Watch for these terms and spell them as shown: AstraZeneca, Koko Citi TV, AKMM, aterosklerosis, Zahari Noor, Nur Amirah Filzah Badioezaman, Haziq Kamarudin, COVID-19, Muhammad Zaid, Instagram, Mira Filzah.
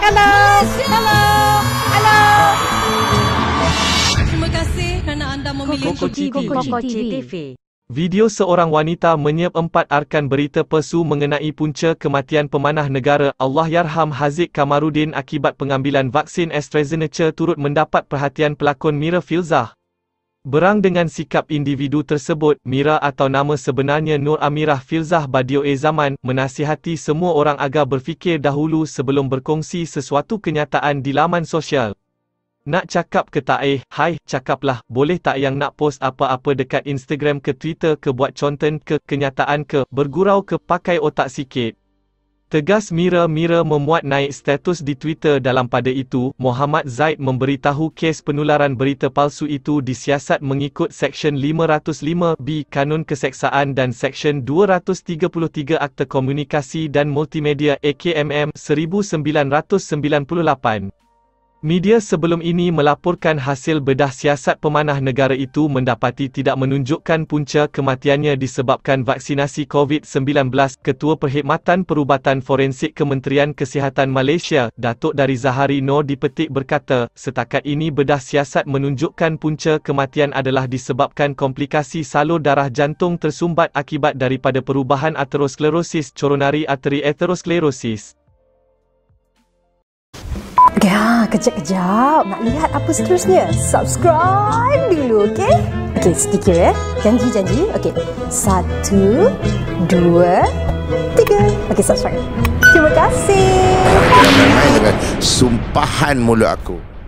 Halo, halo, halo. Terima kasih karena Anda memilih Koko Citi TV. Video seorang wanita menyiap empat arkan berita palsu mengenai punca kematian pemanah negara Allahyarham Haziq Kamarudin akibat pengambilan vaksin AstraZeneca turut mendapat perhatian pelakon Mira Filzah. Berang dengan sikap individu tersebut, Mira atau nama sebenarnya Nur Amirah Filzah Badioezaman menasihati semua orang agar berfikir dahulu sebelum berkongsi sesuatu kenyataan di laman sosial. Nak cakap ke tak hai, cakaplah, boleh tak yang nak post apa-apa dekat Instagram ke Twitter ke buat conten ke, kenyataan ke, bergurau ke, pakai otak sikit. Tegas Mira memuat naik status di Twitter. Dalam pada itu, Muhammad Zaid memberitahu kes penularan berita palsu itu disiasat mengikut Seksyen 505B Kanun Keseksaan dan Seksyen 233 Akta Komunikasi dan Multimedia AKMM 1998. Media sebelum ini melaporkan hasil bedah siasat pemanah negara itu mendapati tidak menunjukkan punca kematiannya disebabkan vaksinasi COVID-19. Ketua Perkhidmatan Perubatan Forensik Kementerian Kesihatan Malaysia, Datuk Dari Zahari Noor dipetik berkata, setakat ini bedah siasat menunjukkan punca kematian adalah disebabkan komplikasi salur darah jantung tersumbat akibat daripada perubahan aterosklerosis coronari arteri aterosklerosis. Ya, kejap-kejap. Nak lihat apa seterusnya? Subscribe dulu, okey? Okey, sedikit ya. Janji. Okey. 1, 2, 3. Okey, subscribe. Terima kasih. Dengan sumpahan mulut aku.